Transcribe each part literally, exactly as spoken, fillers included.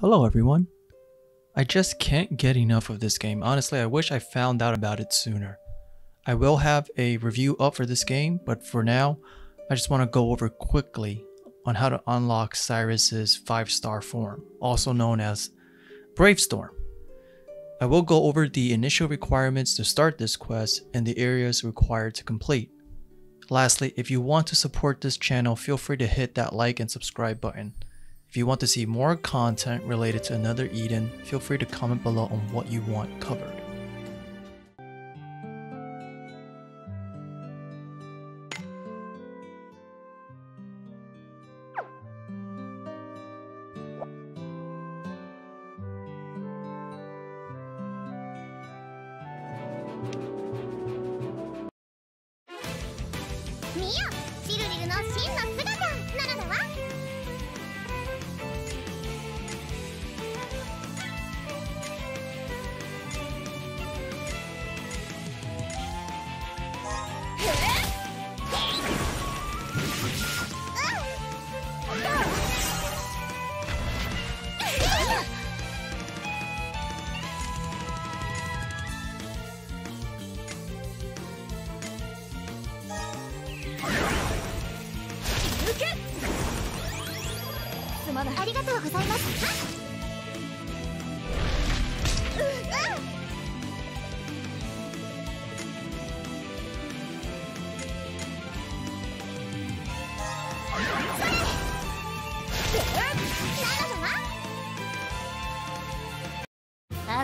Hello everyone. I just can't get enough of this game. Honestly, I wish I found out about it sooner. I will have a review up for this game, but for now, I just want to go over quickly on how to unlock Cyrus's five star form, also known as Bravestorm. I will go over the initial requirements to start this quest and the areas required to complete. Lastly, if you want to support this channel, feel free to hit that like and subscribe button. If you want to see more content related to Another Eden, feel free to comment below on what you want covered.ありがとうございます。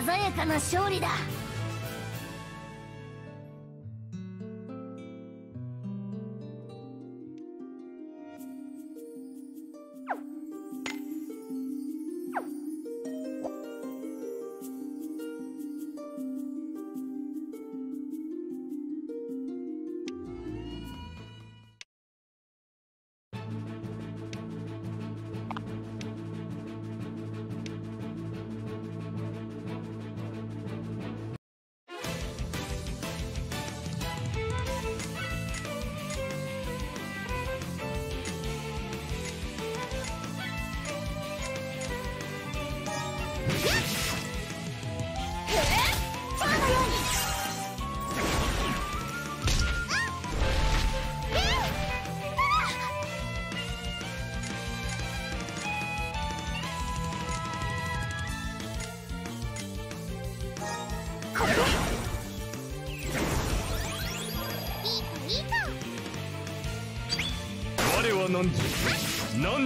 鮮やかな勝利だ。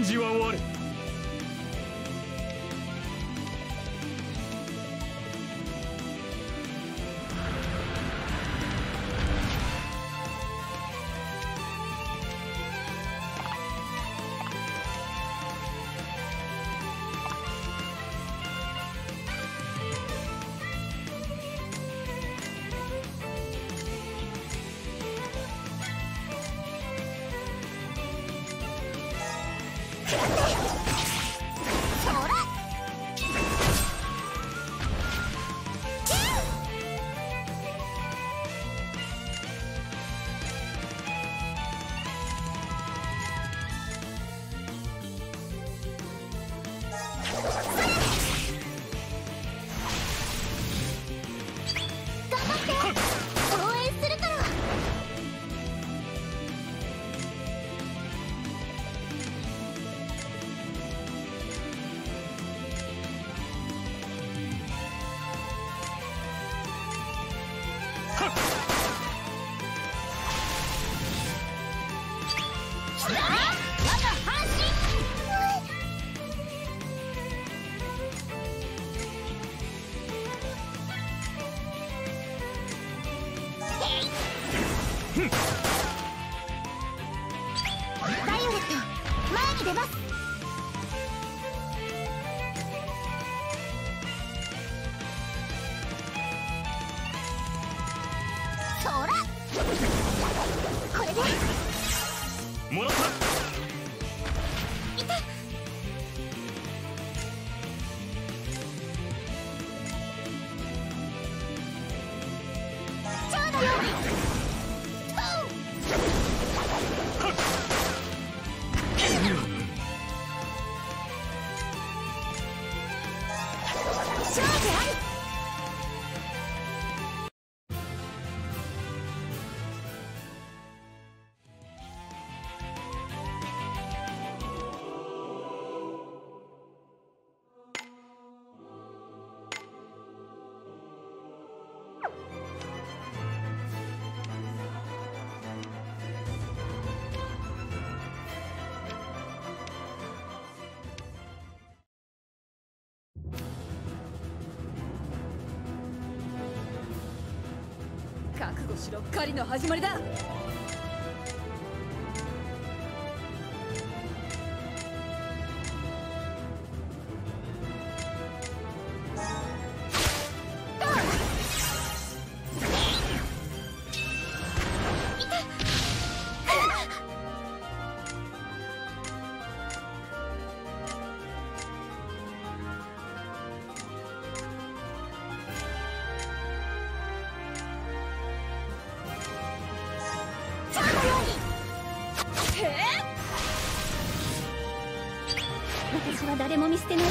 汝は我。覚悟しろ、狩りの始まりだ。私は誰も見捨てな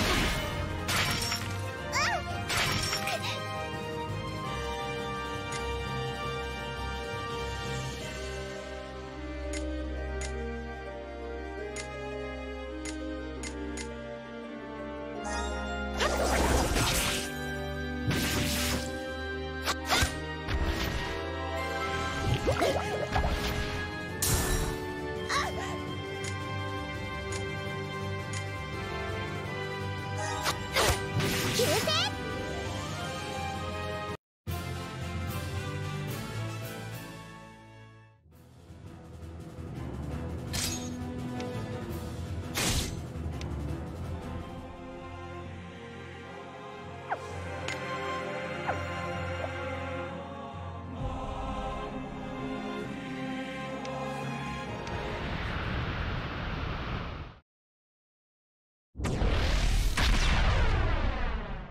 いから。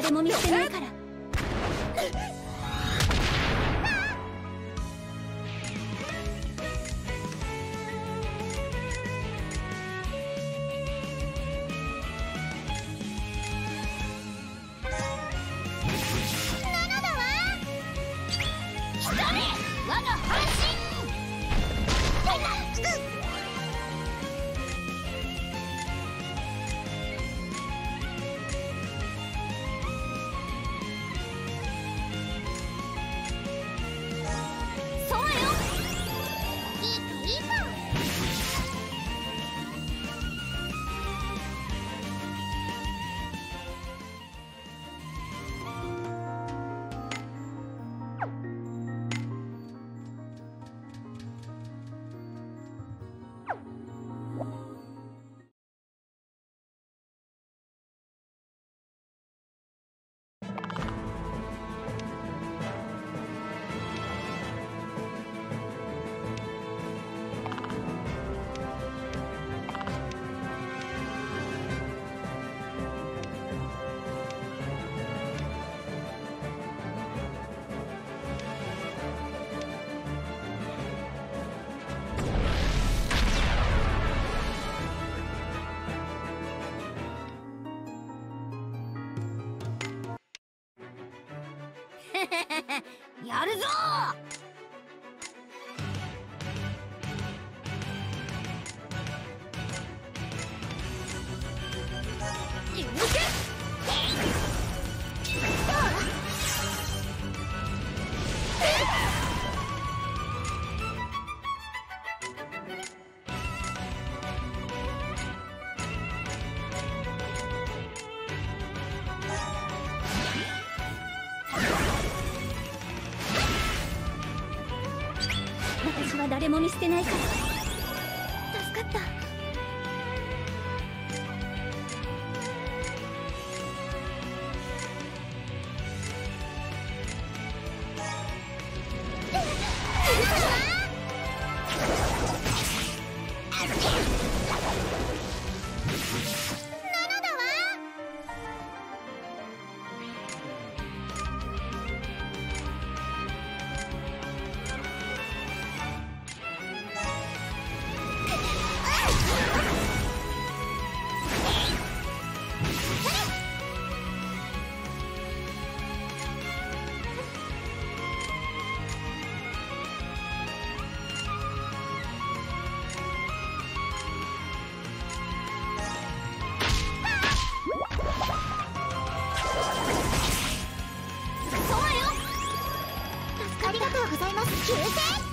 誰も見捨てないから。やるぞー。私は誰も見捨てないから助かった。ありがとうございます。救世